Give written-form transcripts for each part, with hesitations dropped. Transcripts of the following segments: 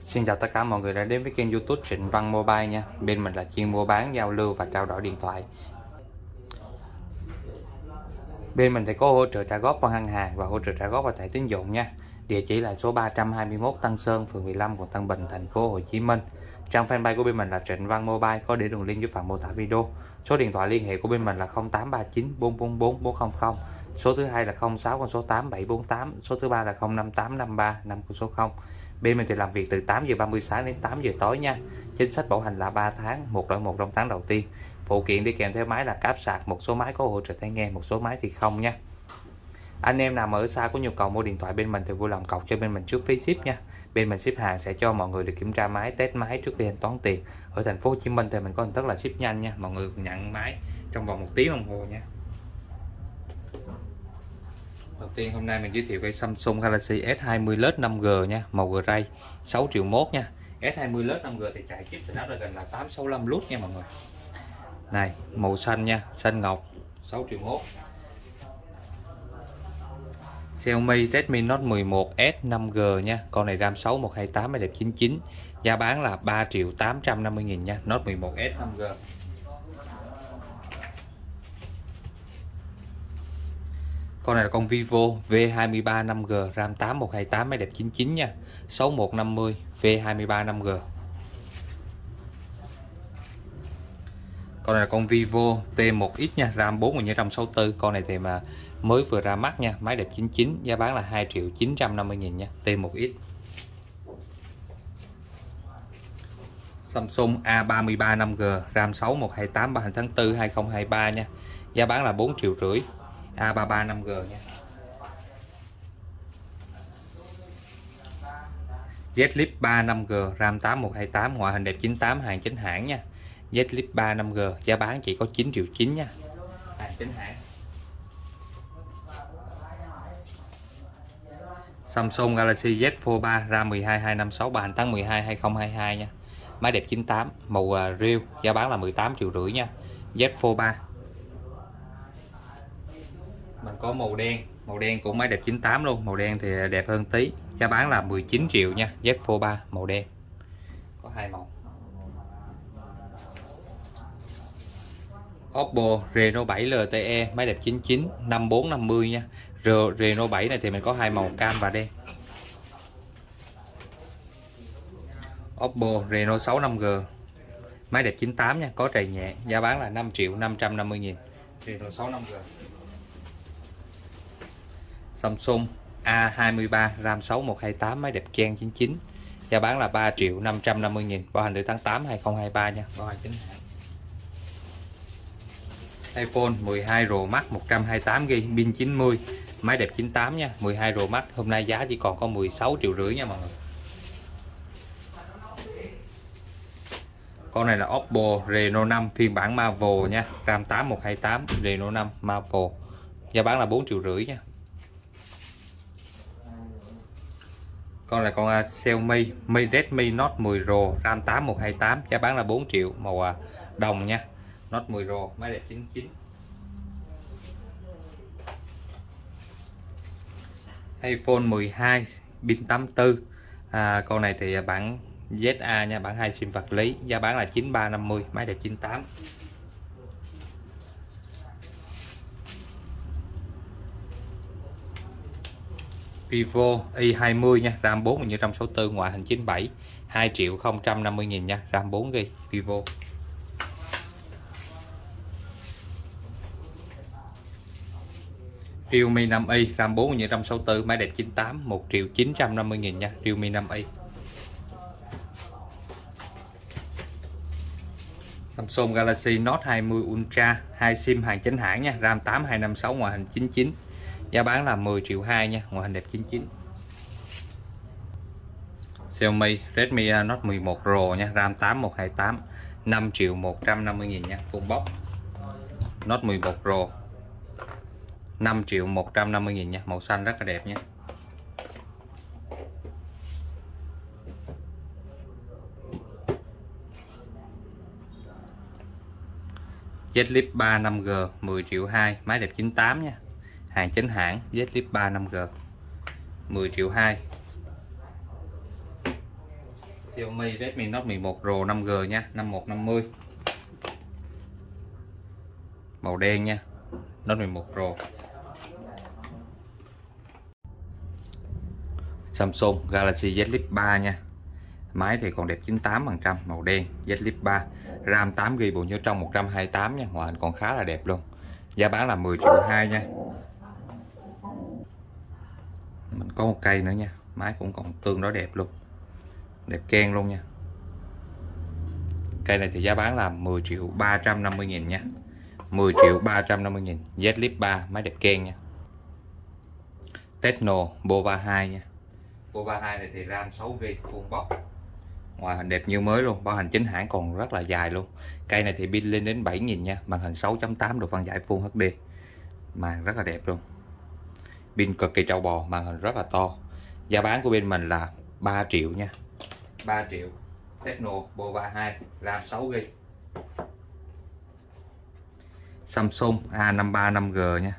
Xin chào tất cả mọi người đã đến với kênh YouTube Trịnh Văn Mobile nha. Bên mình là chuyên mua bán, giao lưu và trao đổi điện thoại. Bên mình thì có hỗ trợ trả góp qua ngân hàng và hỗ trợ trả góp qua thẻ tín dụng nha. Địa chỉ là số 321 Tân Sơn, phường 15, quận Tân Bình, thành phố Hồ Chí Minh. Trang fanpage của bên mình là Trịnh Văn Mobile, có để đường link dưới phần mô tả video. Số điện thoại liên hệ của bên mình là 0839 444 400. Số thứ hai là 06 con số 8748, số thứ ba là 05853 5 con số 0. Bên mình thì làm việc từ 8h30 sáng đến 8h tối nha. Chính sách bảo hành là 3 tháng, 1 đổi 1 trong tháng đầu tiên. Phụ kiện đi kèm theo máy là cáp sạc, một số máy có hỗ trợ tai nghe, một số máy thì không nha. Anh em nào mà ở xa có nhu cầu mua điện thoại bên mình thì vui lòng cọc cho bên mình trước phí ship nha. Bên mình ship hàng sẽ cho mọi người được kiểm tra máy, test máy trước khi thanh toán tiền. Ở thành phố Hồ Chí Minh thì mình có hình thức là ship nhanh nha. Mọi người nhận máy trong vòng 1 tiếng đồng hồ nha. Đầu tiên hôm nay mình giới thiệu cây Samsung Galaxy S20 Lite 5G nha, màu gray, 6.1 triệu nha. S20 Lite 5G thì chạy chip Snapdragon là 865 lút nha mọi người. Này, màu xanh nha, xanh ngọc, 6.1 triệu. Xiaomi Redmi Note 11S 5G nha, con này RAM 6 128 đẹp 99. Giá bán là 3.850.000 nha, Note 11S 5G. Con này là con Vivo V23 5G, RAM 8 128 đẹp 99 nha, 6150 V23 5G. Con này là con Vivo T1X nha, RAM 4964, con này thì mà mới vừa ra mắt nha, máy đẹp 99, giá bán là 2.950.000 nha, T1X. Samsung A33 5G, RAM 6 128 3 tháng 4 2023 nha. Giá bán là 4.5 triệu. A33 5G nha. Z Flip 3 5G, RAM 8 128, ngoại hình đẹp 98, hàng chính hãng nha. Z Flip 3 5G, giá bán chỉ có 9.9 triệu nha. Hàng chính hãng. Samsung Galaxy Z 43 RAM 12256, bản tháng 12 2022 nha. Máy đẹp 98, màu rêu, giá bán là 18.5 triệu nha. Z 43. Mình có màu đen cũng máy đẹp 98 luôn, màu đen thì đẹp hơn tí. Giá bán là 19 triệu nha, Z Fold 3 màu đen. Có hai màu. Oppo Reno 7 LTE máy đẹp 99 5450 nha. Reno 7 này thì mình có hai màu cam và đen. Oppo Reno 6 5G máy đẹp 98 nha, có trầy nhẹ, giá bán là 5.550.000. Reno 6 5G. Samsung A23 RAM 6 128 máy đẹp trang 99, giá bán là 3.550.000, bảo hành từ tháng 8 2023 nha. iPhone 12 Pro Max 128GB pin 90, máy đẹp 98 nha, 12 Pro Max hôm nay giá chỉ còn có 16.5 triệu nha mọi người. Con này là Oppo Reno 5 phiên bản Marvel nha, RAM 8 128 Reno 5 Marvel, giá bán là 4.5 triệu nha. Con là con Xiaomi Mi Redmi Note 10 Pro, RAM 8 128, giá bán là 4 triệu, màu đồng nha. Note 10 Pro, máy đẹp 99. iPhone 12 pin 84. Con này thì bản ZA nha, bản 2 sim vật lý, giá bán là 9350, máy đẹp 98. Vivo Y20 nha, RAM 4 128, ngoại hình 97, 2.050.000 nha, RAM 4GB Vivo. Realme 9i RAM 4 128, máy đẹp 98, 1.950.000 nha, Realme 9i. Samsung Galaxy Note 20 Ultra 2 sim hàng chính hãng nha, RAM 8 256, ngoại hình 99. Giá bán là 10.2 triệu nha, ngoại hình đẹp 99. Xiaomi Redmi Note 11 Pro nha, RAM 8 128, 5.150.000 nha, full box. Note 11 Pro 5.150.000 nha, màu xanh rất là đẹp nha. Z Flip 3 5G 10.2 triệu, máy đẹp 98 nha. Hàng chính hãng, Z Flip 3 5G 10.2 triệu. Xiaomi Redmi Note 11 Pro 5G nha, 5150. Màu đen nha. Note 11 Pro. Samsung Galaxy Z Flip 3 nha. Máy thì còn đẹp 98%, màu đen, Z Flip 3, RAM 8GB, bộ nhớ trong 128 nha, ngoại hình còn khá là đẹp luôn. Giá bán là 10.2 triệu nha. Mình có một cây nữa nha, máy cũng còn tương đối đẹp luôn. Đẹp ken luôn nha. Cây này thì giá bán là 10.350.000 nha. 10.350.000, Z Flip 3, máy đẹp ken nha. Tecno Bova 2 nha. Bova 2 này thì RAM 6GB, full box. Ngoại hình đẹp như mới luôn, bảo hành chính hãng còn rất là dài luôn. Cây này thì pin lên đến 7.000 nha, màn hình 6.8 độ phân giải Full HD. Màn rất là đẹp luôn. Pin cực kỳ trâu bò, màn hình rất là to. Giá bán của bên mình là 3 triệu nha. 3 triệu. Tecno Bova 2, RAM 6GB. Samsung A53 5G nha.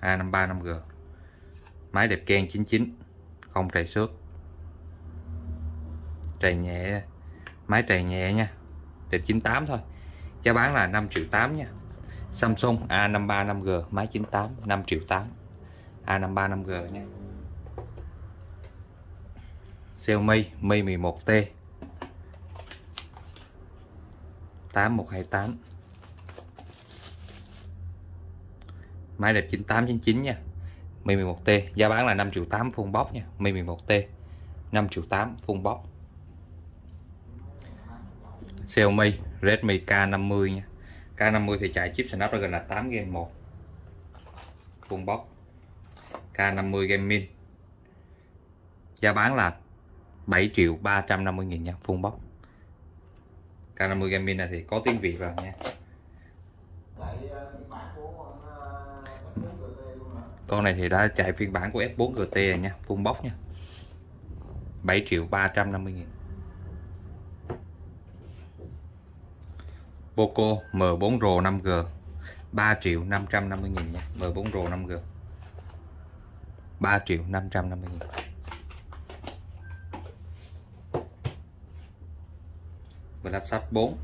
A53 5G. Máy đẹp ken 99, không trầy xước. Trầy nhẹ, máy trầy nhẹ nha. Đẹp 98 thôi. Giá bán là 5.8 triệu nha. Samsung A53 5G, máy 98, 5.8 triệu. A53 5G nha. Xiaomi Mi 11T 8128. Máy đẹp 9899 nha. Mi 11T giá bán là 5.8 triệu full box nha. Mi 11T 5.8 triệu full box. Xiaomi Redmi K50 nha. K50 thì chạy chip Snapdragon là 8 Gen 1. Full box. K50 Gaming. Giá bán là 7.350.000 nha, full box. K50 Gaming này thì có tiếng Việt rồi nha. Con này thì đã chạy phiên bản của S4 GT rồi nha, full box nha. 7.350.000. Poco M4 Pro 5G 3.550.000 nha, M4 Pro 5G 3.550.000. Blackshot 4.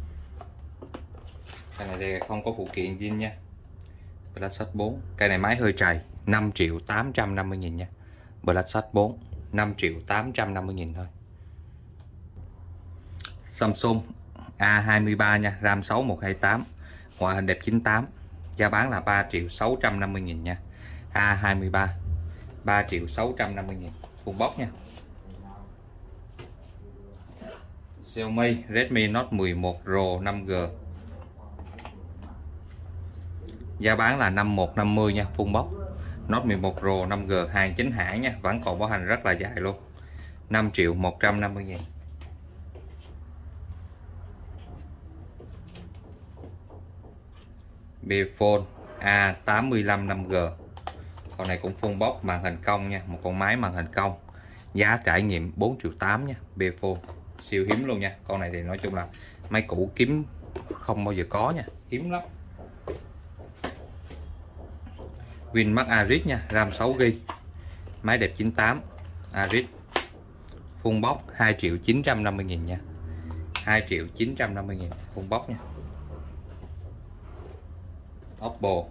Cái này thì không có phụ kiện zin nha. Blackshot 4. Cái này máy hơi trầy, 5.850.000 nha. Blackshot 4, 5.850.000 thôi. Samsung A23 nha, RAM 6 128, ngoại hình đẹp 98. Giá bán là 3.650.000 nha. A23 3.650.000 full box nha. Xiaomi Redmi Note 11 Pro 5G. Giá bán là 5150 nha, full box. Note 11 Pro 5G hàng chính hãng nha, vẫn còn bảo hành rất là dài luôn. 5.150.000. Bphone A85 5G. Con này cũng full box, màn hình cong nha, một con máy màn hình cong. Giá trải nghiệm 4.8 triệu nha, Bphone. Siêu hiếm luôn nha. Con này thì nói chung là máy cũ kiếm không bao giờ có nha, hiếm lắm. Winmax Aris nha, RAM 6GB. Máy đẹp 98, Aris. Full box 2.950.000 nha. 2.950.000 full box nha. Oppo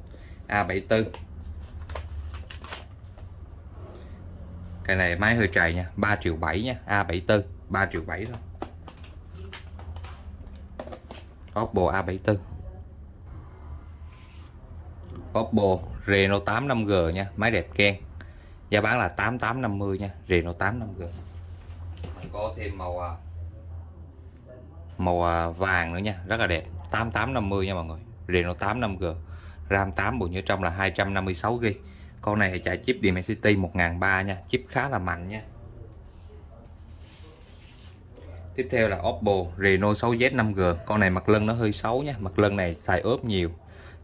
A74. Cái này máy hơi trầy nha, 3.7 triệu nha, A74. 3.7 triệu thôi. Oppo A74. Oppo Reno 8 5G nha, máy đẹp ken. Giá bán là 8850 nha, Reno 8 5G. Mình có thêm màu vàng nữa nha, rất là đẹp. 8850 nha mọi người. Reno 8 5G. RAM 8, bộ nhớ trong là 256GB. Con này thì chạy chip Dimensity 1300 nha, chip khá là mạnh nha. Tiếp theo là Oppo Reno 6Z 5G. Con này mặt lưng nó hơi xấu nha. Mặt lưng này xài ốp nhiều,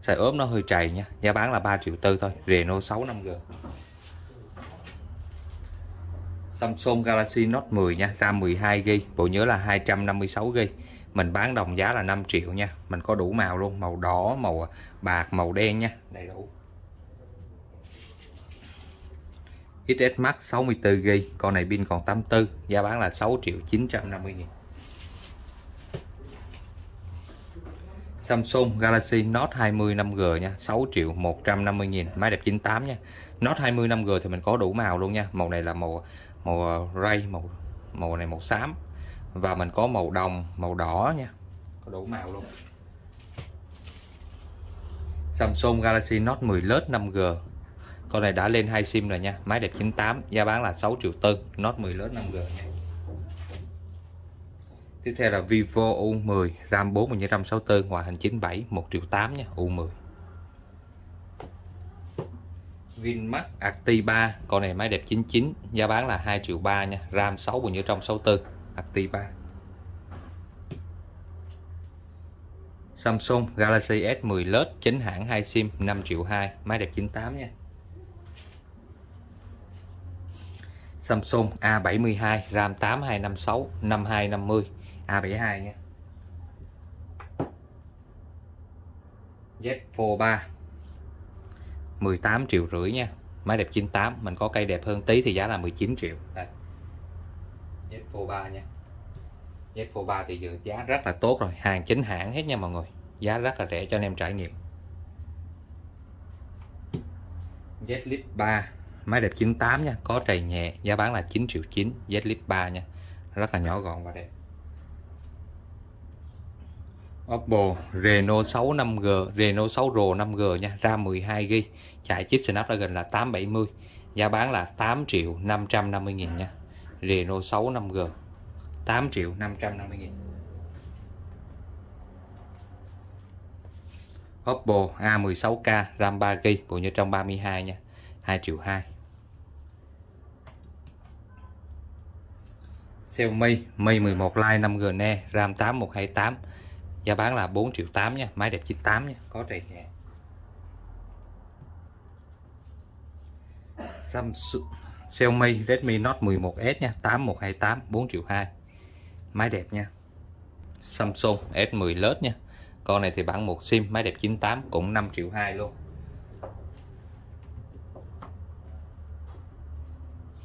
xài ốp nó hơi trầy nha. Giá bán là 3.4 triệu thôi. Reno 6 5G. Samsung Galaxy Note 10 nha. RAM 12GB. Bộ nhớ là 256GB. Mình bán đồng giá là 5 triệu nha. Mình có đủ màu luôn. Màu đỏ, màu bạc, màu đen nha. Đầy đủ. XS Max 64GB, con này pin còn 84, giá bán là 6.950.000. Samsung Galaxy Note 20 5G nha, 6.150.000, máy đẹp 98 nha. Note 20 5G thì mình có đủ màu luôn nha. Màu này là màu ray, màu này màu xám, và mình có màu đồng, màu đỏ nha, có đủ màu luôn. Samsung Galaxy Note 10 Lite 5G, con này đã lên 2 sim rồi nha, máy đẹp 98, giá bán là 6.400.000, Note 10 Lite 5G nha. Tiếp theo là Vivo U10, RAM 4GB, ngoại hình 97, 1.800.000 nha, U10. Vinmax Active 3, con này máy đẹp 99, giá bán là 2.300.000 nha, RAM 6GB, Active 3. Samsung Galaxy S20 Lite chính hãng 2 sim 5.200.000, máy đẹp 98 nha. Samsung A72, RAM 8 256 5250, A72 nha. Z Flip 3 18.5 triệu nha, máy đẹp 98, mình có cây đẹp hơn tí thì giá là 19 triệu. Đây, Z Flip 3 nha. Z Flip 3 thì dự giá rất là tốt rồi, hàng chính hãng hết nha mọi người, giá rất là rẻ cho anh em trải nghiệm. Z Flip 3, máy đẹp 98 nha, có trầy nhẹ, giá bán là 9.900.000, Z Flip 3 nha, rất là nhỏ gọn và đẹp. Oppo Reno 6 5G, Reno 6 Pro 5G nha, RAM 12GB, chạy chip Snapdragon là 870, giá bán là 8.550.000 nha. Reno 6 5G 8.550.000. Oppo A16K, RAM 3GB, bộ nhớ trong 32 nha, 2.200.000. Xiaomi Mi 11 Lite 5G Ne, RAM 8128, giá bán là 4.800.000 nha, máy đẹp 98 nha, có trầy nhẹ. Xiaomi Redmi Note 11S nha, 8128, 4.200.000, máy đẹp nha. Samsung S20 Lite nha, con này thì bản 1 sim, máy đẹp 98, cũng 5.200.000 luôn.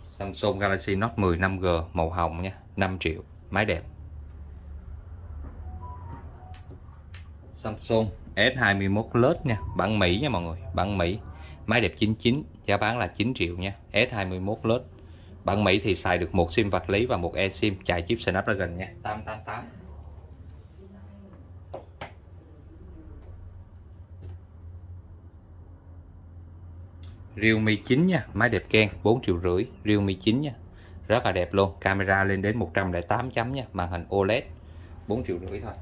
Samsung Galaxy Note 10 5G màu hồng nha, 5.000.000, máy đẹp. Samsung S21 Plus nha, bản Mỹ nha mọi người, bản Mỹ, máy đẹp 99, giá bán là 9.000.000 nha. S21 Plus bản Mỹ thì xài được 1 sim vật lý và 1 eSIM, chạy chip Snapdragon nha, 888. Realme 9 nha, máy đẹp keng, 4.500.000, Realme 9 nha, rất là đẹp luôn, camera lên đến 108 chấm nha, màn hình OLED, 4.500.000 thôi.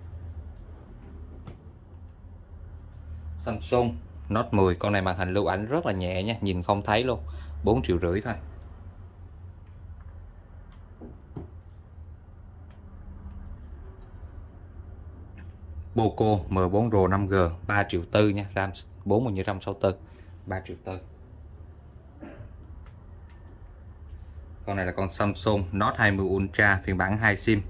Samsung Note 10, con này màn hình lưu ảnh rất là nhẹ nha, nhìn không thấy luôn, 4.500.000 thôi. Poco M4 Pro 5G 3.400.000 nha, RAM 4GB, 3.400.000. Con này là con Samsung Note 20 Ultra phiên bản 2 sim.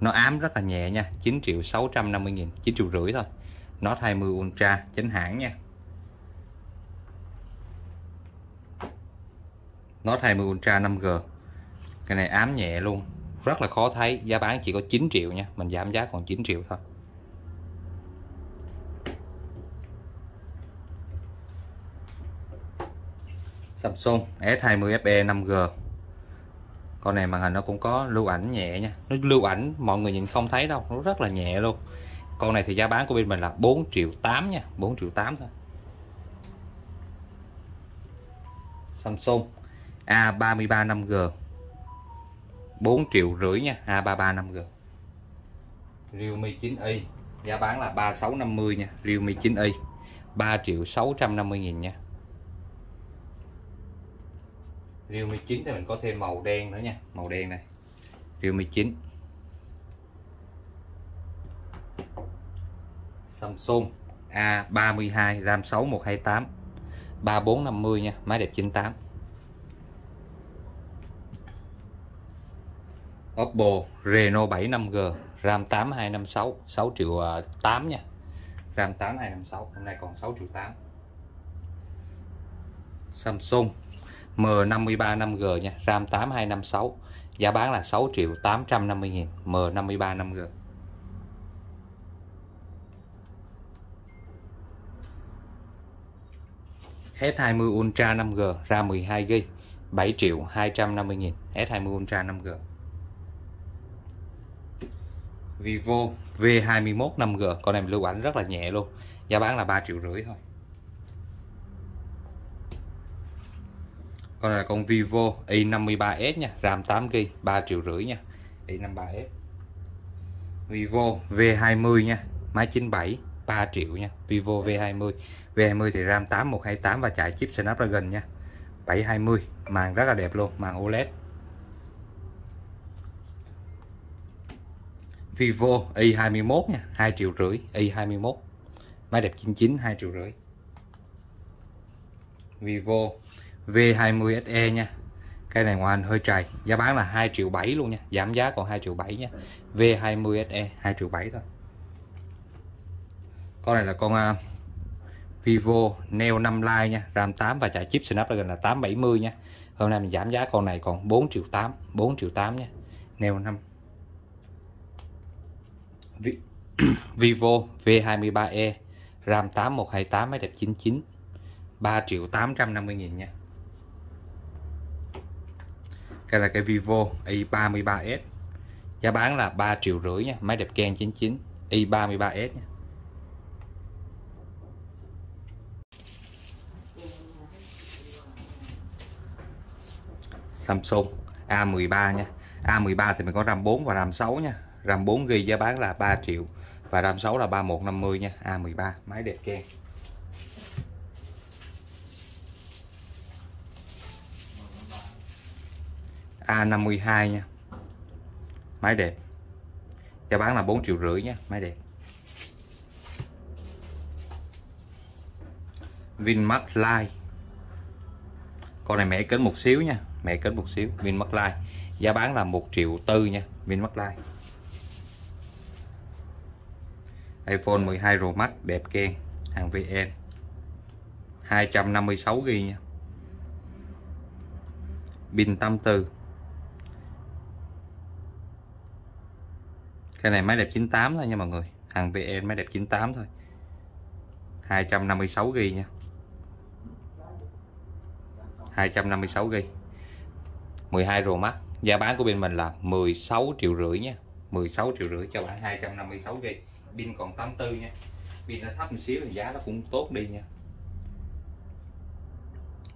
Nó ám rất là nhẹ nha, 9.650.000, 9.500.000 thôi. Note 20 Ultra chính hãng nha. Note 20 Ultra 5G. Cái này ám nhẹ luôn, rất là khó thấy, giá bán chỉ có 9.000.000 nha, mình giảm giá còn 9.000.000 thôi. Samsung S20 FE 5G. Con này màn hình nó cũng có lưu ảnh nhẹ nha, nó lưu ảnh mọi người nhìn không thấy đâu, nó rất là nhẹ luôn. Con này thì giá bán của bên mình là 4.800.000 nha, 4.800.000 thôi. Samsung A33 5G 4.500.000 nha, A33 5G. Realme 9i, giá bán là 3650 nha, Realme 9i 3.650.000 nha. Realme 9 thì mình có thêm màu đen nữa nha, màu đen này. Realme 9. Samsung A32, RAM 6128, 3450 nha, máy đẹp 98. Oppo Reno 7 5G, RAM 8256, 6.800.000 nha. RAM 8256, hôm nay còn 6.800.000. Samsung M53 5G nha, RAM 8 256, giá bán là 6.850.000, M53 5G. S20 Ultra 5G, RAM 12GB, 7.250.000, S20 Ultra 5G. Vivo V21 5G, con này lưu ảnh rất là nhẹ luôn, giá bán là 3.5 triệu thôi. Con này là con Vivo Y53s nha, RAM 8GB, 3.5 triệu nha, Y53s. Vivo V20 nha, máy 97, 3 triệu nha, Vivo V20. V20 thì RAM 8128 và chạy chip Snapdragon nha, 720, màn rất là đẹp luôn, màn OLED. Vivo Y21 nha, 2.5 triệu, Y21. Máy đẹp 99, 2.5 triệu. Vivo V20 SE nha. Cái này ngoài hình hơi trầy, giá bán là 2.7 triệu luôn nha, giảm giá còn 2.7 triệu nha. V20 SE 2.7 triệu thôi. Con này là con Vivo Neo 5 Lite nha, RAM 8 và chạy chip Snapdragon là 870 nha. Hôm nay mình giảm giá con này còn 4.8 triệu, 4.8 triệu nha. Neo 5. Vivo V23e, RAM 8128, máy đẹp 99, 3.850.000 nha. Cái là cái Vivo Y33s, giá bán là 3.5 triệu nha, máy đẹp Ken 99, Y33s nha. Samsung A13 nha, A13 thì mình có RAM 4 và RAM 6 nha, RAM 4GB giá bán là 3 triệu và RAM 6 là 3150 nha, A13 máy đẹp Ken. A52 nha, máy đẹp, giá bán là 4.5 triệu nha, máy đẹp. Vinmart Lite, con này mẻ kính một xíu nha, mẹ kính một xíu, Vinmart Lite, giá bán là 1.4 triệu nha, Vinmart Lite. iPhone 12 Pro Max đẹp Ken, hàng VN, 256GB nha, pin 84. Cái này máy đẹp 98 thôi nha mọi người, hàng VN máy đẹp 98 thôi, 256GB nha, 256GB. 12 Pro Max, giá bán của bên mình là 16.5 triệu nha, 16.5 triệu cho bản 256GB, pin còn 84 nha, pin nó thấp một xíu thì giá nó cũng tốt đi nha.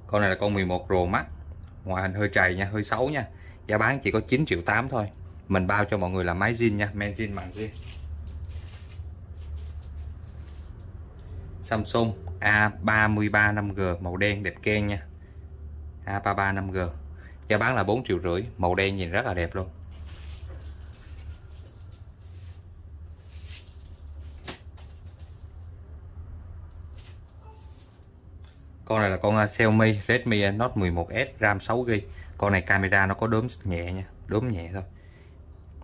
Con này là con 11 Pro Max, ngoại hình hơi trầy nha, hơi xấu nha, giá bán chỉ có 9.8 triệu thôi, mình bao cho mọi người là máy zin nha, men zin màn zin. Samsung A33 5G màu đen đẹp Ken nha, A33 5G giá bán là 4.5 triệu, màu đen nhìn rất là đẹp luôn. Con này là con Xiaomi Redmi Note 11S, RAM 6GB. Con này camera nó có đốm nhẹ nha, đốm nhẹ thôi.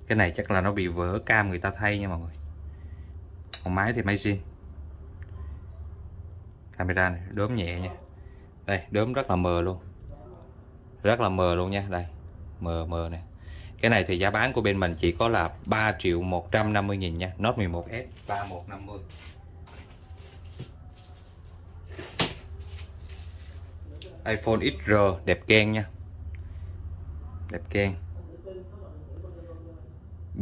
Cái này chắc là nó bị vỡ cam người ta thay nha mọi người. Còn máy thì máy zin. Camera này đốm nhẹ nha. Đây, đốm rất là mờ luôn. Rất là mờ luôn nha, đây. Mờ mờ nè. Cái này thì giá bán của bên mình chỉ có là 3.150.000 nha, Note 11S 3150. iPhone XR đẹp Ken nha, đẹp Ken.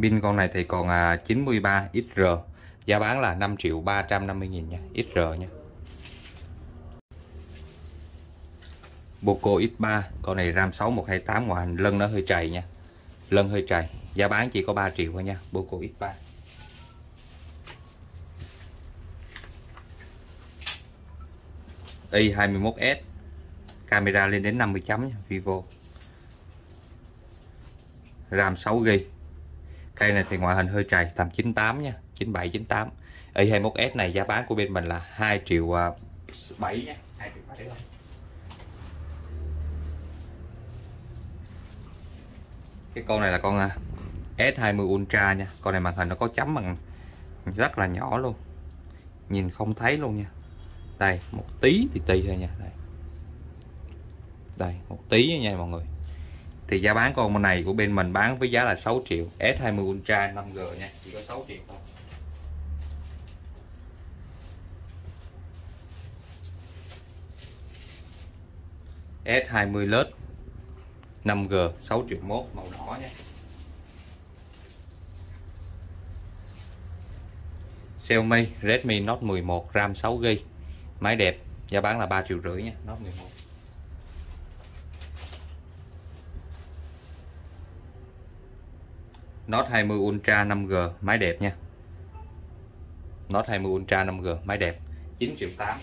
Pin con này thì còn 93, XR giá bán là 5.350.000 nha, XR nha. Poco X3, con này RAM 6 128, ngoại hình lân nó hơi trầy nha, lân hơi trầy, giá bán chỉ có 3 triệu thôi nha, Poco X3. Y21S, camera lên đến 50 chấm nha, Vivo. RAM 6GB. Cây này thì ngoại hình hơi trầy, tầm 98 nha, 97 98. Y21S này giá bán của bên mình là 2.7 triệu nha, 2.7 triệu. Cái con này là con S20 Ultra nha, con này màn hình nó có chấm bằng rất là nhỏ luôn. Nhìn không thấy luôn nha. Đây, một tí thì tì thôi nha, đây. đây một tí nha mọi người. Thì giá bán con này của bên mình bán với giá là 6 triệu S20 Ultra 5G nha, chỉ có 6 triệu thôi. S20 Lite 5G 6 triệu 1, màu đỏ nha. Xiaomi Redmi Note 11 RAM 6GB, máy đẹp, giá bán là 3 triệu rưỡi nha, Note 11. Note 20 Ultra 5G, máy đẹp nha. Note 20 Ultra 5G, máy đẹp, 9 triệu 8.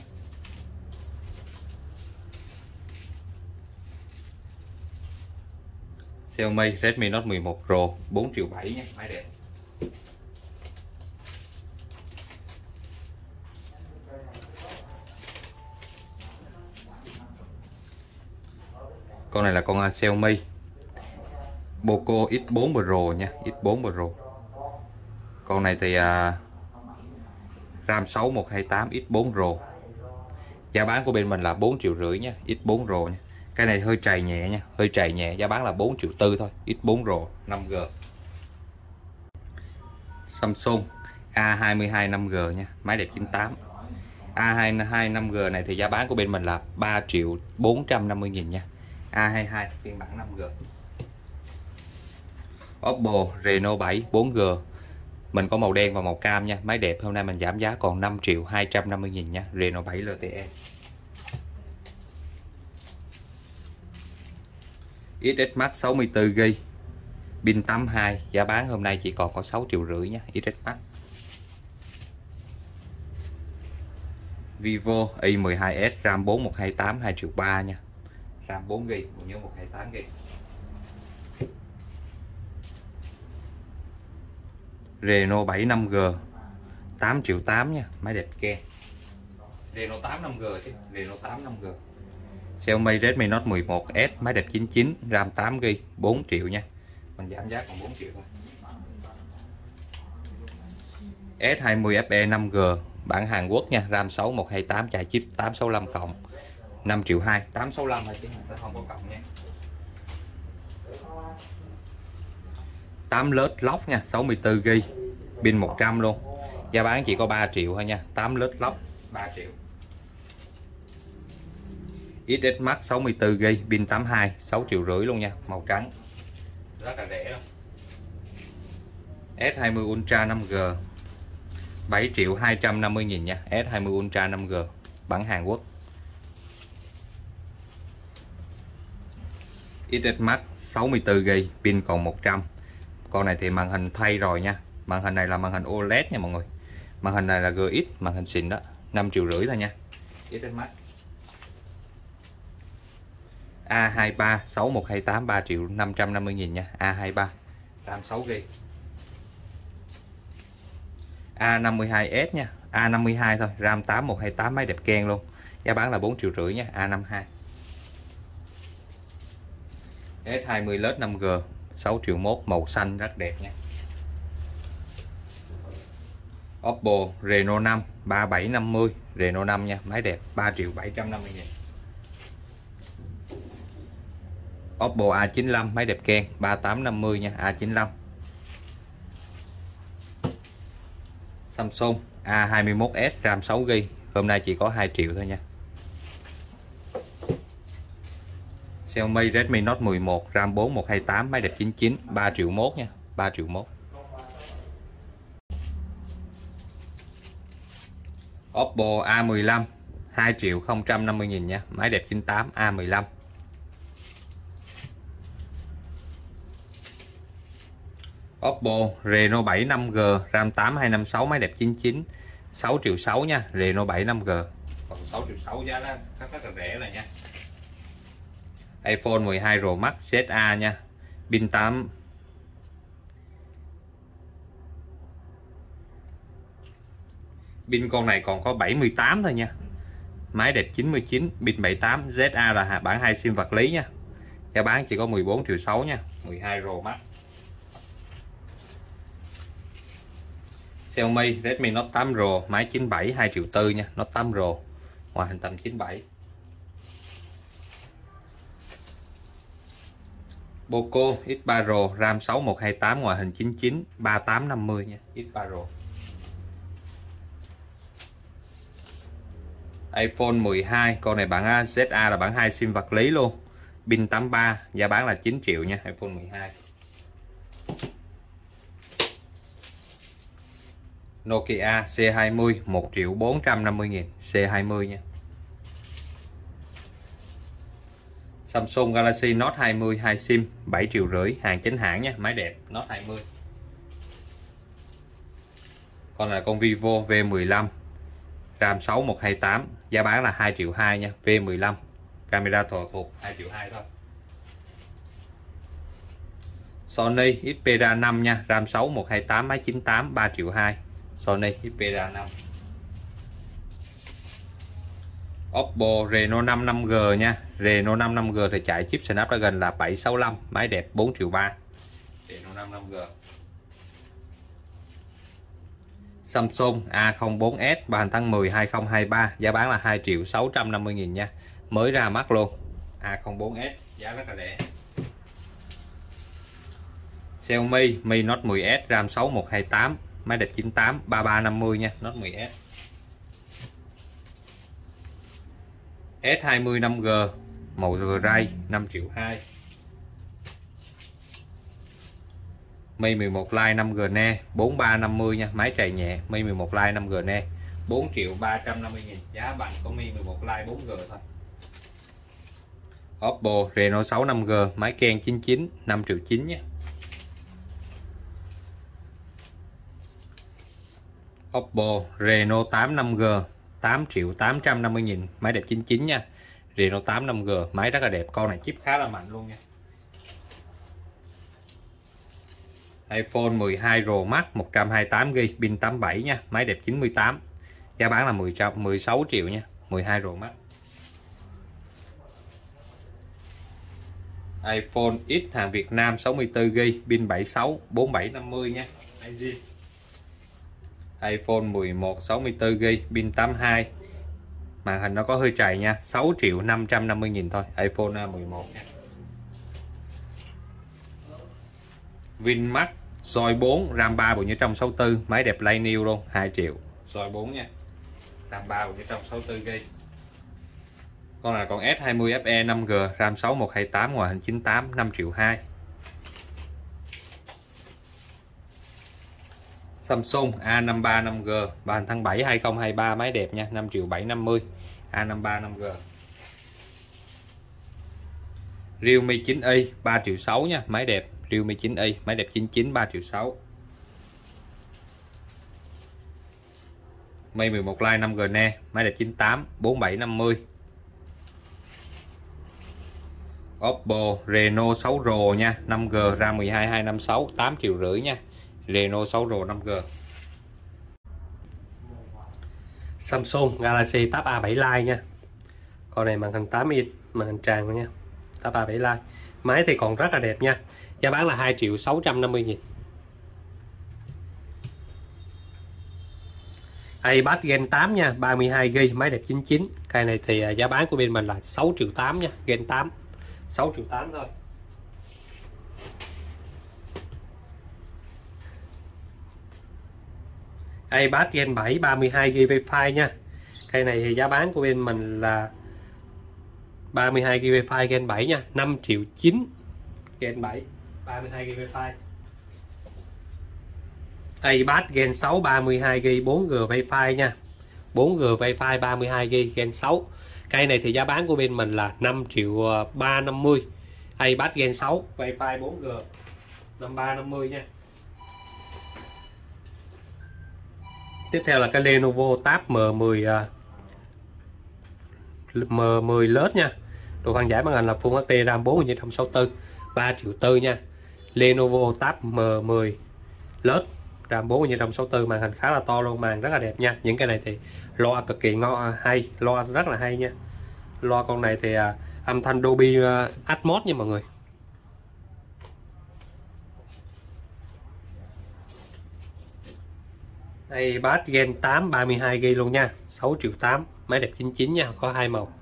Xiaomi Redmi Note 11 Pro 4 triệu 7 nha, máy đẹp. Con này là con Xiaomi Poco X4 Pro nha, X4 Pro. Con này thì RAM 6128 X4 Pro. Giá bán của bên mình là 4 triệu rưỡi nha, X4 Pro nha. Cái này hơi trầy nhẹ nha, hơi trầy nhẹ, giá bán là 4 triệu tư thôi, X4 Pro 5G. Samsung A22 5G nha, máy đẹp 98. A22 5G này thì giá bán của bên mình là 3 triệu 450 nghìn nha, A22 phiên bản 5G. Oppo Reno 7 4G, mình có màu đen và màu cam nha, máy đẹp, hôm nay mình giảm giá còn 5 triệu 250 nghìn nha, Reno 7 LTE. XS Max 64GB, pin 82, giá bán hôm nay chỉ còn có 6 triệu rưỡi nha, XS Max. Vivo Y12S RAM 4128 2 triệu 3 nha, RAM 4GB, bộ nhớ 128GB. Reno 7 5G 8 triệu 8 nha, máy đẹp ke. Reno 8 5G chứ, Reno 8 5G. Xiaomi Redmi Note 11S, máy đẹp 99, RAM 8GB, 4 triệu nha. Mình giảm giá còn 4 triệu thôi. S20 FE 5G, bản Hàn Quốc nha, RAM 6128, chạy chip 865 cộng, 5 triệu 2, 865 thôi chứ không có cộng nha. 8 led lock nha, 64GB, pin 100 luôn. Giá bán chỉ có 3 triệu thôi nha, 8 led lock 3 triệu. XS Max 64GB, pin 82, 6 triệu rưỡi luôn nha, màu trắng. Rất là rẻ luôn. S20 Ultra 5G 7 triệu 250 nghìn nha, S20 Ultra 5G bản Hàn Quốc. XS Max 64GB, pin còn 100. Con này thì màn hình thay rồi nha. Màn hình này là màn hình OLED nha mọi người. Màn hình này là GX, màn hình xịn đó, 5 triệu rưỡi thôi nha. XS Max. A23 6128 3 triệu 550 nghìn nha, A23 86GB. A52S nha, A52 thôi, RAM 8128, máy đẹp ken luôn. Giá bán là 4 triệu rưỡi nha, A52. S20 Lite 5G 6 triệu 1, màu xanh rất đẹp nha. Oppo Reno 5 3750, Reno 5 nha, máy đẹp, 3 triệu 750 nghìn. Oppo A95, máy đẹp ken, 3850 nha, A95. Samsung A21s, RAM 6GB, hôm nay chỉ có 2 triệu thôi nha. Xiaomi Redmi Note 11, RAM 4128, máy đẹp 99, 3 triệu 1 nha, 3 triệu 1. Oppo A15 2 triệu 050 nghìn nha, máy đẹp 98, A15. Oppo Reno 7 5G, RAM 8256, máy đẹp 99, 6 triệu 6 nha, Reno 7 5G. Còn 6 triệu 6 giá đó, rất là rẻ này nha. iPhone 12 Pro Max ZA nha, pin 8. Pin con này còn có 78 thôi nha. Máy đẹp 99, pin 78, ZA là bản 2 sim vật lý nha. Giá bán chỉ có 14 triệu 6 nha, 12 Pro Max. Xiaomi Redmi Note 8 Pro, máy 97 2 triệu 4 nha, Note 8 Pro, ngoại hình tầm 97. Poco X3 Pro, RAM 6128, ngoại hình 99, 3850 nha, X3 Pro. iPhone 12, con này bản ZA là bản 2 sim vật lý luôn. Pin 83, giá bán là 9 triệu nha, iPhone 12. Nokia C20 1.450.000, C20 nha. Samsung Galaxy Note 20 2 sim 7.5 triệu, hàng chính hãng nha, máy đẹp Note 20. Con này là con Vivo V15, RAM 6128, giá bán là 2.2 triệu nha, V15, camera thuần thuộc 2.2 triệu thôi. Sony Xperia 5 nha, RAM 6128, máy 98, 3.2 triệu. Sony Xperia 5. Oppo Reno 5 5G nha, Reno 5 5G thì chạy chip Snapdragon là 765, máy đẹp 4.3 triệu. Reno 5 5G. Samsung A04s 3 tháng 10 2023, giá bán là 2.650.000 nha, mới ra mắt luôn. A04s giá rất là rẻ. Xiaomi Mi Note 10s, RAM 6128, máy đẹp 98, 3350 nha, Note 10s. S20 5G màu vừa ray 5.2 triệu. Mi 11 Lite 5G ne 4350 nha, máy trầy nhẹ. Mi 11 Lite 5G ne 4.350.000, giá bằng của Mi 11 Lite 4G thôi. Oppo Reno 6 5G, máy Ken 99, 5.9 triệu nha. Oppo Reno 8 5G 8.850.000, máy đẹp 99 nha. Reno 8 5G, máy rất là đẹp, con này chip khá là mạnh luôn nha. iPhone 12 Pro Max 128GB, pin 87 nha, máy đẹp 98. Giá bán là 16 triệu nha, 12 Pro Max. iPhone X hàng Việt Nam 64GB, pin 76, 4750 nha. iPhone 11 64GB, pin 82, màn hình nó có hơi trầy nha, 6.550.000 thôi, iPhone 11 nha. Vinmax Zoy 4, RAM 3 bộ nhớ trong 64, máy đẹp Play New luôn, 2 triệu. Zoy 4 nha, RAM 3 bộ nhớ trong 64GB. Con này còn S20 FE 5G, RAM 6128, ngoại hình 98, 5.2 triệu. Samsung A53 5G, bàn tháng 7 2023, máy đẹp nha, 5.750.000, A53 5G. Realme 9i 3.6 triệu nha, máy đẹp. Realme 9i, máy đẹp 99, 3.6 triệu. Mi 11 Lite 5G ne, máy đẹp 98, 4750. Oppo Reno 6 Pro nha, 5G, RAM 12 256, 8.5 triệu nha. Reno 6 Pro 5G. Samsung Galaxy Tab A7 Lite nha. Con này màn hình 8 inch, màn hình tràn luôn nha. Tab A7 Lite. Máy thì còn rất là đẹp nha. Giá bán là 2.650.000. iPad Gen 8 nha, 32GB, máy đẹp 99. Cái này thì giá bán của bên mình là 6.8 triệu nha, Gen 8. 6.8 triệu thôi. iPad Gen 7 32GB Wi-Fi nha. Cây này thì giá bán của bên mình là 32GB Wi-Fi Gen 7 nha, 5.9 triệu. Gen 7 32GB Wi-Fi. iPad Gen 6 32GB 4G Wi-Fi nha. 4G Wi-Fi 32GB Gen 6. Cây này thì giá bán của bên mình là 5.350 triệu. iPad Gen 6 Wi-Fi 4G 5350 nha. Tiếp theo là cái Lenovo Tab M10 LED nha. Độ phân giải màn hình là Full HD, RAM 4GB, 3.4 triệu nha. Lenovo Tab M10 LED, RAM 4GB, màn hình khá là to luôn, màn rất là đẹp nha. Những cái này thì loa cực kỳ ngon, hay, loa rất là hay nha. Loa con này thì âm thanh Dolby Atmos nha mọi người. iPad Gen 8 32GB luôn nha, 6.8 triệu, máy đẹp 99 nha, có hai màu.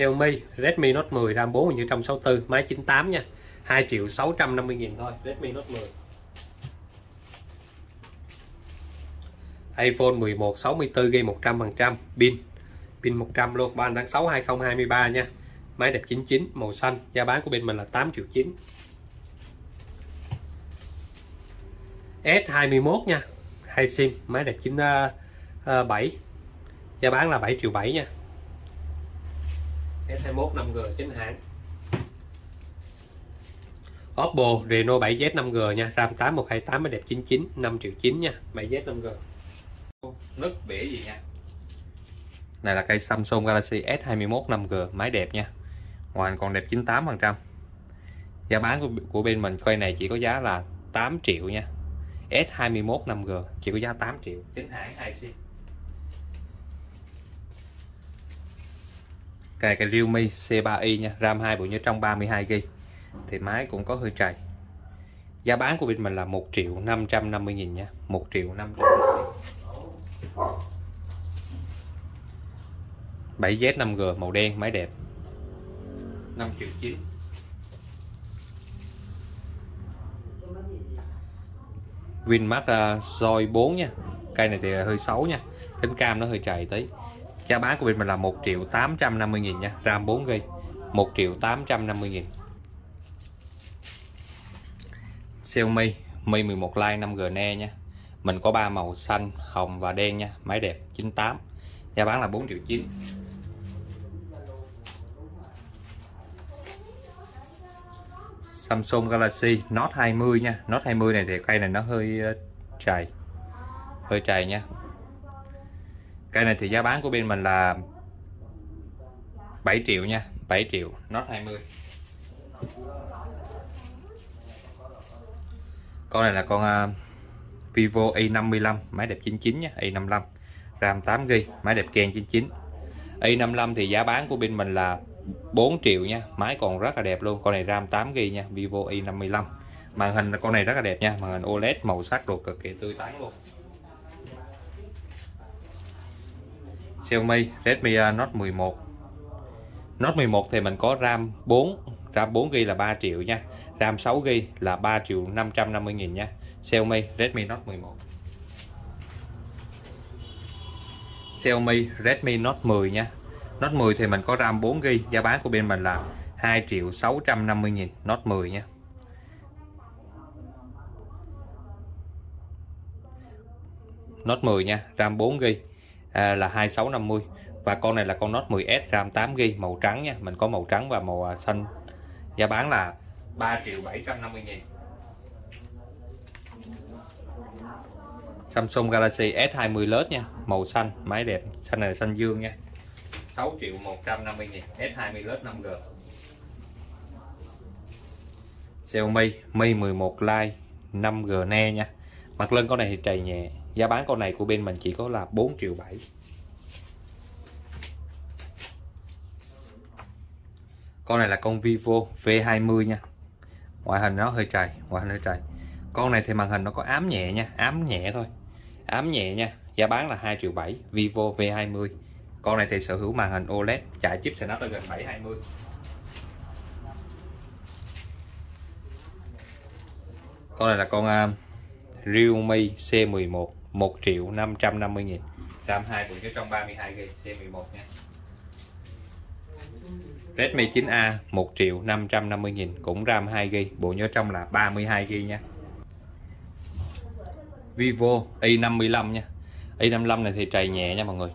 Xiaomi Redmi Note 10 RAM 4GB 264 máy 98 nha, 2.650.000 thôi. Redmi Note 10. iPhone 11 64GB 100% pin 100 luôn, 3 tháng 6 2023 nha. Máy đẹp 99 màu xanh, giá bán của bên mình là 8.9 triệu. S21 nha, 2 sim, máy đẹp 97, giá bán là 7.7 triệu nha. S21 5G chính hãng. Oppo Reno 7Z 5G nha, RAM 8128 máy đẹp 99, 5.9 triệu nha, 7Z 5G. Nứt bể gì nha. Này là cây Samsung Galaxy S21 5G máy đẹp nha. Ngoài còn đẹp 98%. Giá bán của bên mình cây này chỉ có giá là 8 triệu nha. S21 5G chỉ có giá 8 triệu, chính hãng 2 sim. Cái Realme C3i nha, RAM 2 bộ nhớ trong 32GB. Thì máy cũng có hơi trầy. Giá bán của bên mình là 1.550.000 nha, 1.550.000. 7Z 5G màu đen máy đẹp 5.9 triệu. Winmart Joy 4 nha, cây này thì hơi xấu nha, tính cam nó hơi trầy tí. Giá bán của bên mình là 1.850.000 nha, RAM 4GB 1.850.000. Xiaomi Mi 11 Lite 5G Ne nha, mình có 3 màu xanh, hồng và đen nha, máy đẹp 98, giá bán là 4.9 triệu. Samsung Galaxy Note 20 nha, Note 20 này thì cây này nó hơi trầy, nha. Cây này thì giá bán của bên mình là 7 triệu nha, 7 triệu Note 20. Con này là con Vivo Y55 máy đẹp 99 nha, Y55 RAM 8GB máy đẹp Ken 99. Y55 thì giá bán của bên mình là 4 triệu nha, máy còn rất là đẹp luôn. Con này RAM 8GB nha, Vivo Y55. Màn hình con này rất là đẹp nha, màn hình OLED màu sắc đồ cực kỳ tươi tắn luôn. Xiaomi Redmi Note 11. Note 11 thì mình có RAM 4, RAM 4GB là 3 triệu nha, RAM 6GB là 3.550.000 nha. Xiaomi Redmi Note 11. Xiaomi Redmi Note 10 nha. Note 10 thì mình có RAM 4GB, giá bán của bên mình là 2.650.000 Note 10 nha. Note 10 nha, RAM 4GB là 2650. Và con này là con Note 10S RAM 8GB màu trắng nha, mình có màu trắng và màu xanh. Giá bán là 3.750.000. Samsung Galaxy S20 Lite nha, màu xanh, máy đẹp, xanh này là xanh dương nha, 6.150.000 S20 Lite 5G. Xiaomi Mi 11 Lite 5G Ne nha, mặt lưng con này thì trầy nhẹ, giá bán con này của bên mình chỉ có là 4.7 triệu. Con này là con Vivo V20 nha, ngoại hình nó hơi trầy, con này thì màn hình nó có ám nhẹ nha, giá bán là 2.7 triệu. Vivo V20, con này thì sở hữu màn hình OLED, chạy chip Snapdragon 720. Con này là con Realme C11 1.550.000, RAM 2 bộ nhớ trong 32GB, C11 nha. Redmi 9A 1.550.000, cũng RAM 2GB, bộ nhớ trong là 32GB nha. Vivo Y55 nha, Y55 này thì trầy nhẹ nha mọi người,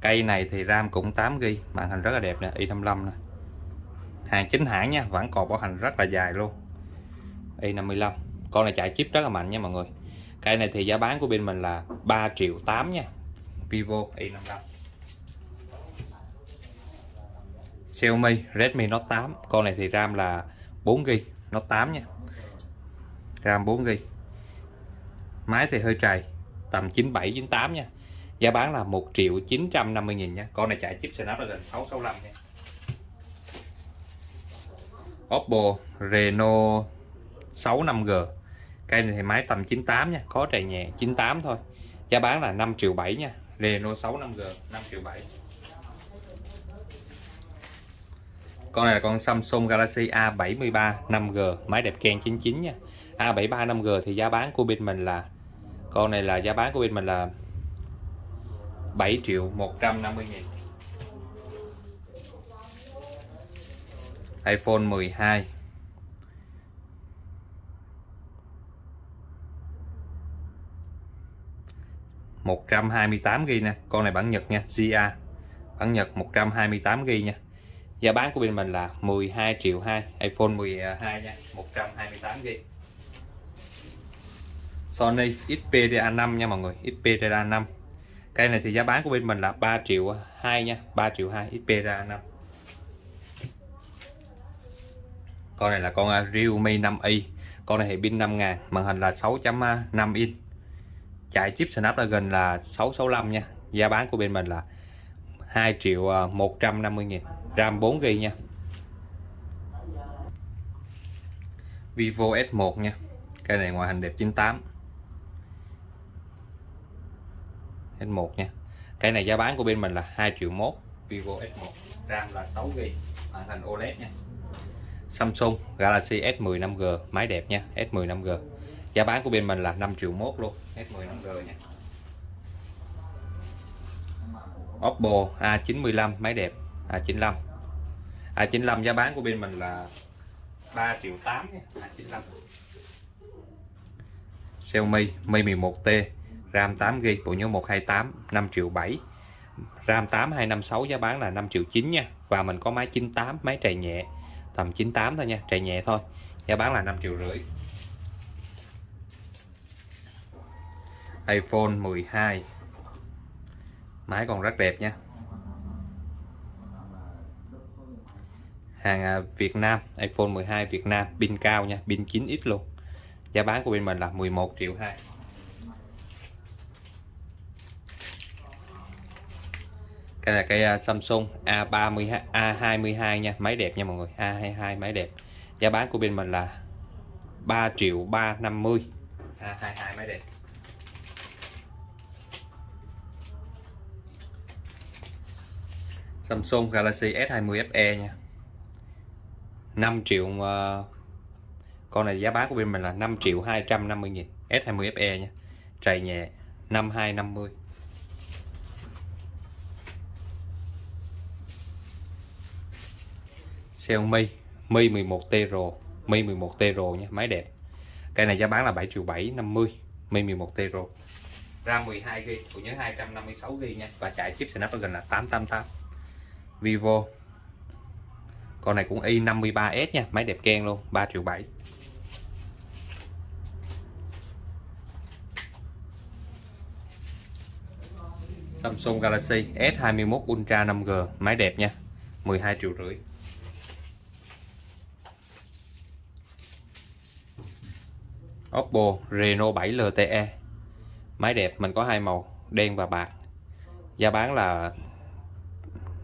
cây này thì RAM cũng 8GB, màn hình rất là đẹp nè, Y55 nè, hàng chính hãng nha, vẫn còn bảo hành rất là dài luôn. Y55, con này chạy chip rất là mạnh nha mọi người. Cây này thì giá bán của bên mình là 3.8 triệu nha, Vivo Y55. Xiaomi Redmi Note 8, con này thì RAM là 4GB, Note 8 nha, RAM 4GB, máy thì hơi trầy, tầm 97-98 nha, giá bán là 1.950.000 nha, con này chạy chip Snapdragon 665 nha. Oppo Reno 6 5G, cây này thì máy tầm 98 nha, có trầy nhẹ, 98 thôi, giá bán là 5.7 triệu nha, Reno 6 5G 5.7 triệu. Con này là con Samsung Galaxy A73 5G, máy đẹp keng 99 nha. A73 5G thì giá bán của bên mình là, con này là giá bán của bên mình là 7.150.000. iPhone 12. Một 128GB nè, con này bản Nhật nha, ZA bản Nhật 128GB nha. Giá bán của bên mình là 12.200.000, iPhone 12 nha, 128GB. Sony Xperia 5 nha mọi người, Xperia 5. Cái này thì giá bán của bên mình là 3.200.000 nha, 3.200.000 Xperia 5. Con này là con Realme 9i. Con này thì pin 5000, màn hình là 6.5 inch. Chạy chip Snapdragon là 665 nha. Giá bán của bên mình là 2.150.000, RAM 4GB nha. Vivo S1 nha. Cái này ngoại hình đẹp 98. S1 nha. Cái này giá bán của bên mình là 2.100.000, Vivo S1, RAM là 6GB, màn hình OLED nha. Samsung Galaxy S10 5G, máy đẹp nha, S10 5G. Giá bán của bên mình là 5.100.000 luôn, S10 5G nha. Oppo A95, máy đẹp, A95. A95 giá bán của bên mình là 3.800.000 nha, A95. Xiaomi Mi 11T, RAM 8GB, bộ nhớ 128, 5.700.000. RAM 8256 giá bán là 5.900.000 nha. Và mình có máy 98, máy trầy nhẹ, tầm 98 thôi nha, trầy nhẹ thôi. Giá bán là 5.500.000. iPhone 12. Máy còn rất đẹp nha. Hàng Việt Nam, iPhone 12 Việt Nam, pin cao nha, pin 9X luôn. Giá bán của bên mình là 11.200.000. Cái này cây Samsung A22 nha, máy đẹp nha mọi người, A22 máy đẹp. Giá bán của bên mình là 3.350.000. A22 máy đẹp. Samsung Galaxy S20 FE nha. 5.000.000, con này giá bán của bên mình là 5.250.000, S20 FE nha. Trầy nhẹ, 5250. Xiaomi Mi 11T Pro, Mi 11T Pro nha, máy đẹp. Cái này giá bán là 7.750.000, Mi 11T Pro. RAM 12GB, bộ nhớ 256GB nha, và chạy chip Snapdragon là 888. Vivo, con này cũng i53s nha, máy đẹp keng luôn, 3.700.000. Samsung Galaxy S21 Ultra 5G, máy đẹp nha, 12.500.000. Oppo Reno 7 LTE, máy đẹp, mình có hai màu đen và bạc. Giá bán là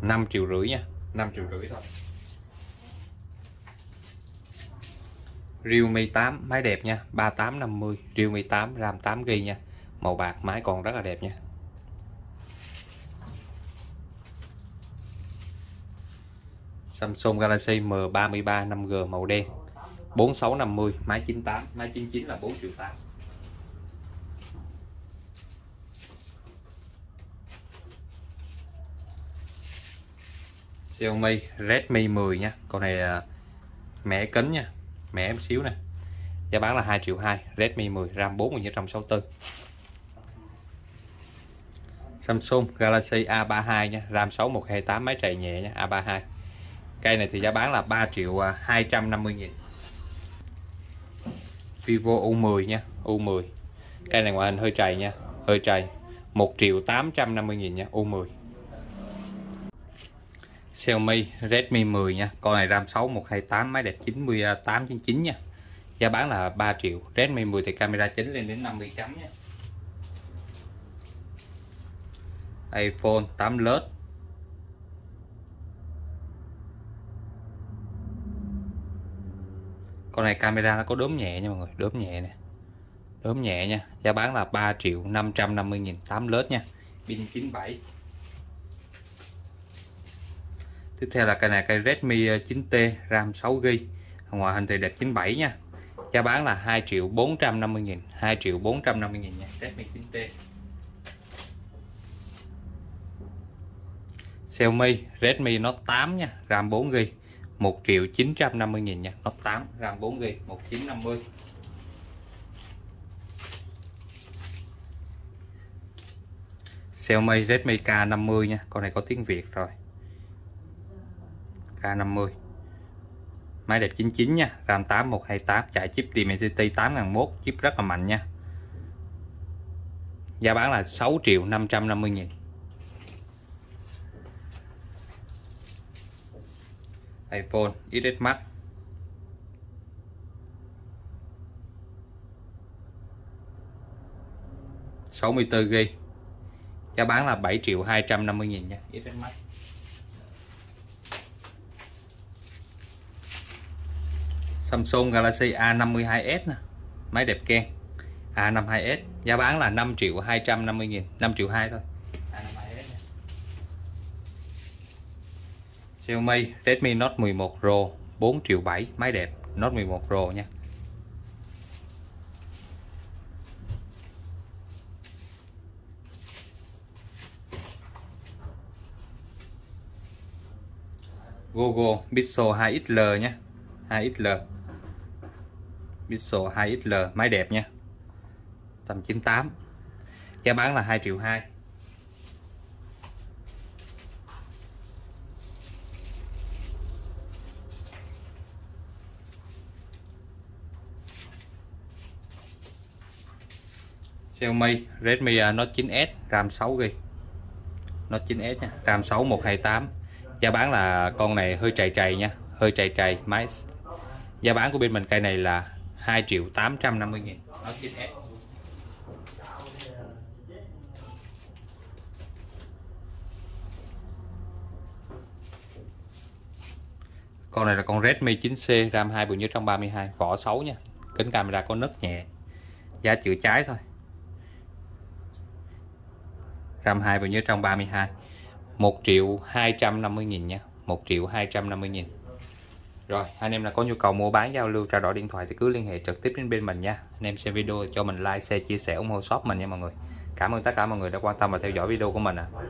5.500.000 nha, 5.500.000 thôi. Realme 8 máy đẹp nha, 3850, Realme 8 RAM 8GB nha, màu bạc, máy còn rất là đẹp nha. Samsung Galaxy M33 5G màu đen, 4650, máy 98, máy 99 là 4.800.000. Xiaomi Redmi 10 nha, con này mẻ kính nha, mẻ em xíu nè. Giá bán là 2.200.000, Redmi 10, RAM 4964. Samsung Galaxy A32 nha, RAM 6128, máy trầy nhẹ nha, A32. Cây này thì giá bán là 3.250.000. Vivo U10 nha, U10. Cây này ngoại hình hơi trầy nha, hơi trầy. 1.850.000 nha, U10. Xiaomi Redmi 10 nha, con này RAM 6128, máy đẹp 9899 nha. Giá bán là 3.000.000, Redmi 10 thì camera chính lên đến 50 chấm nha. iPhone 8 Plus. Con này camera nó có đốm nhẹ nha mọi người, đốm nhẹ nè. Đốm nhẹ nha, giá bán là 3.550.000, 8 Plus nha, pin 97. Tiếp theo là cây này, cây Redmi 9T RAM 6GB, ngoại hình thì đẹp 97 nha. Giá bán là 2.450.000, 2.450.000 nha, Redmi 9T. Xiaomi Redmi Note 8 nha, RAM 4GB, 1.950.000 nha, Note 8 RAM 4GB 1950. Xiaomi Redmi K50 nha, con này có tiếng Việt rồi. K50. Máy đẹp 99 nha, RAM 8 128, chạy chip Dimensity 8001, chip rất là mạnh nha. Giá bán là 6.550.000. iPhone XS Max. Sáu mươi bốn GB. Giá bán là 7.250.000 nha, XS Max. Samsung Galaxy A52s nè, máy đẹp keng. A52s giá bán là 5.250.000, 5.200.000 thôi. Xiaomi Redmi Note 11 Pro 4.700.000, máy đẹp, Note 11 Pro nha. Google Pixel 2XL nha, 2XL. Pixel 2XL máy đẹp nha. Tầm 98. Giá bán là 2.200.000. Xiaomi Redmi Note 9S RAM 6GB. Note 9S nha, RAM 6 128. Giá bán là con này hơi trầy trầy nha, hơi trầy trầy máy. Giá bán của bên mình cây này là 2.850.000. Note 9S. Con này là con Redmi 9C RAM 2 bộ nhớ trong 32, vỏ 6 nha. Kính camera có nứt nhẹ. Giá chữa cháy thôi. RAM 2 bộ nhớ trong 32, 1.250.000 nha, 1.250.000. Rồi anh em là có nhu cầu mua bán, giao lưu, trao đổi điện thoại thì cứ liên hệ trực tiếp đến bên mình nha. Anh em xem video cho mình like, share, chia sẻ, ủng hộ shop mình nha mọi người. Cảm ơn tất cả mọi người đã quan tâm và theo dõi video của mình ạ.